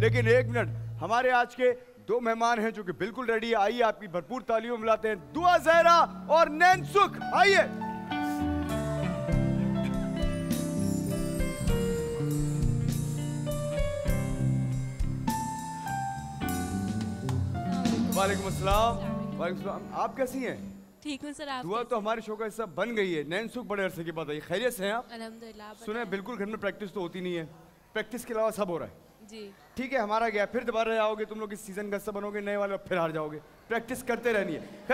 लेकिन एक मिनट, हमारे आज के दो मेहमान हैं जो कि बिल्कुल रेडी है। आइए आपकी भरपूर तालियों में मिलाते हैं दुआ जहरा और नैन सुख। आइए। वालेकुम अस्सलाम। वालेकुम अस्सलाम। आप कैसी हैं? ठीक हूँ सर। आप? दुआ तो हमारे शो का हिस्सा बन गई है। नैन सुख, बड़े अरसे के बाद आई, खैरियत से हैं आप? अल्हम्दुलिल्लाह। सुने बिल्कुल घर में प्रैक्टिस तो होती नहीं है, प्रैक्टिस के अलावा सब हो रहा है। जी ठीक है, हमारा गया, फिर दोबारा आओगे तुम लोग, इस सीजन का हिस्सा बनोगे, नए वाले, फिर हार जाओगे। प्रैक्टिस करते रहनी है।